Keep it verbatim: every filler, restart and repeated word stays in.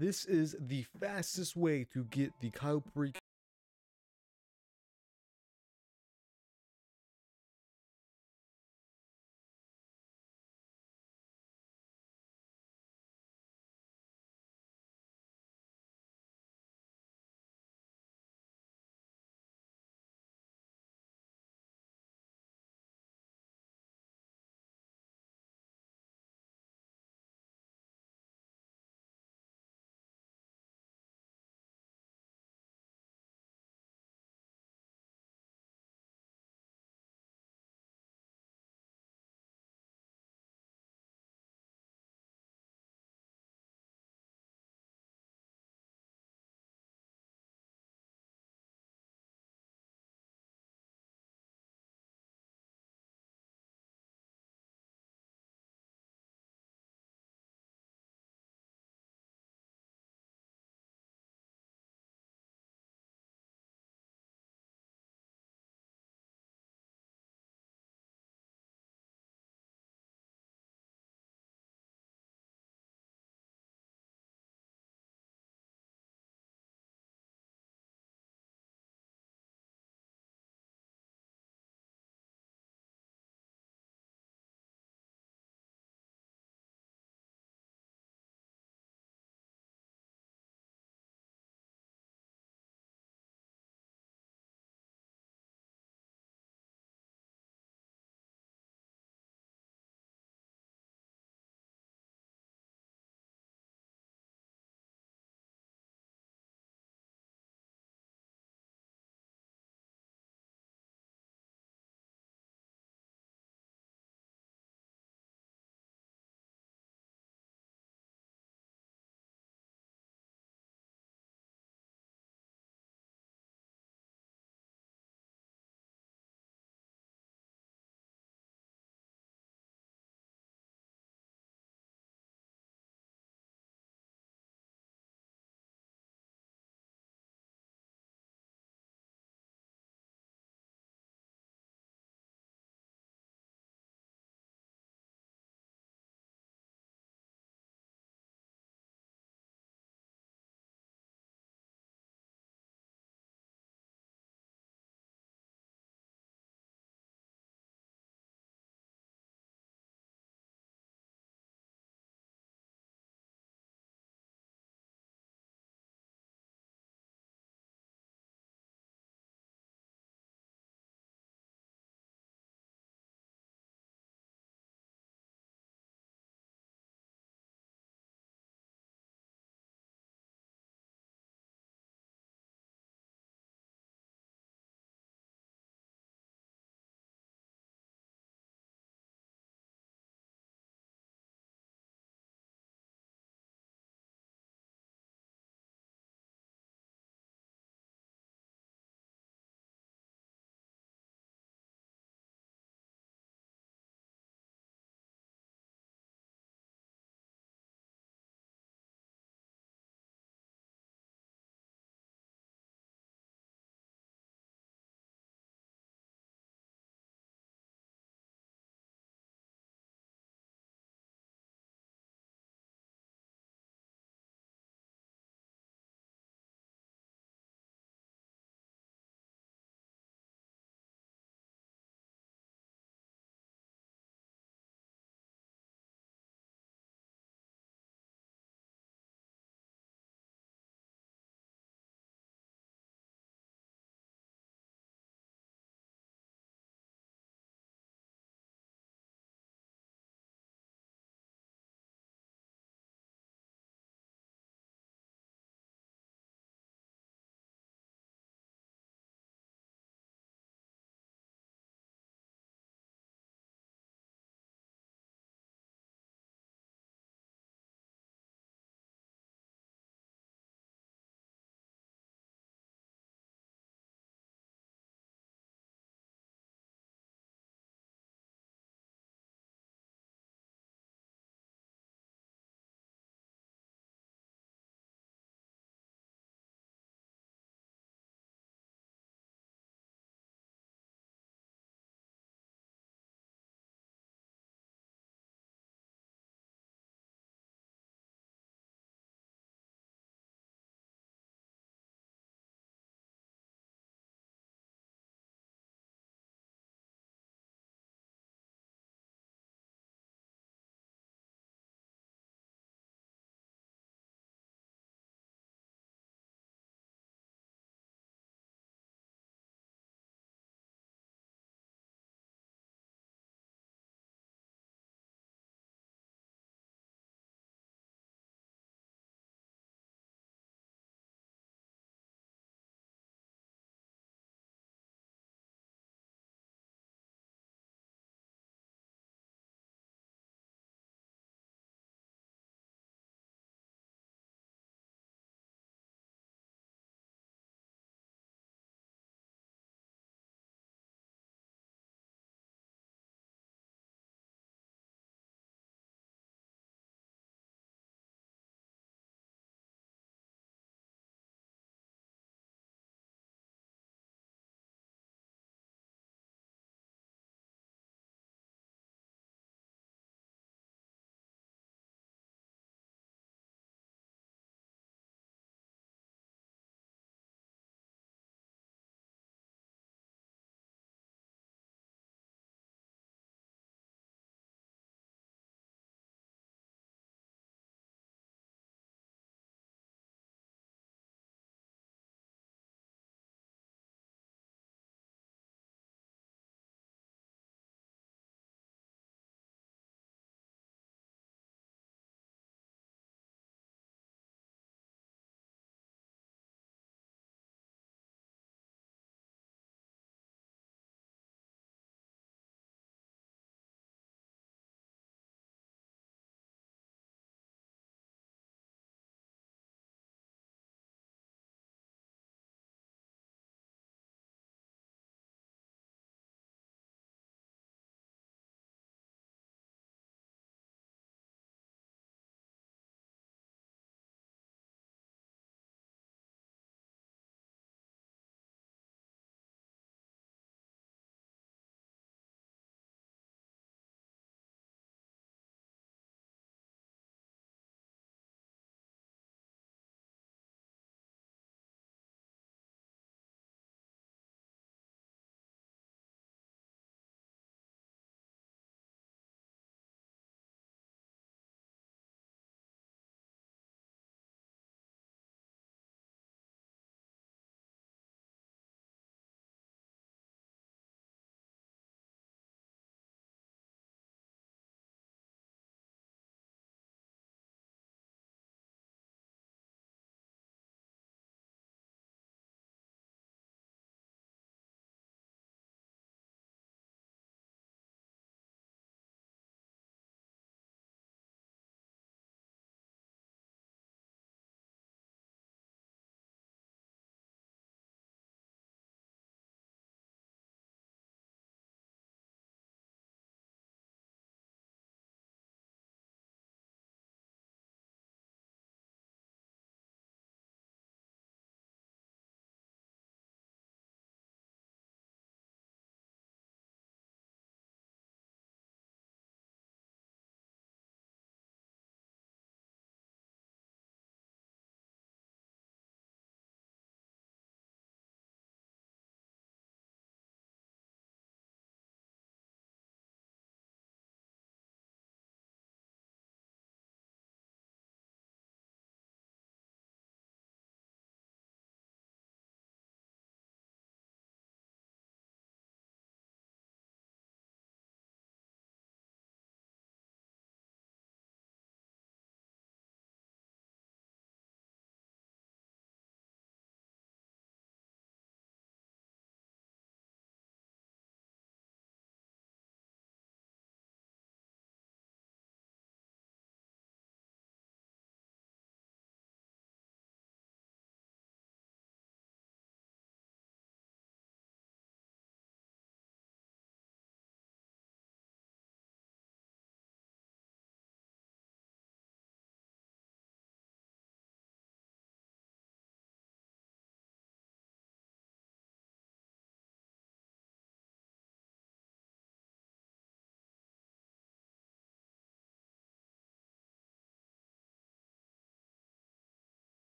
This is the fastest way to get the Cayo Perico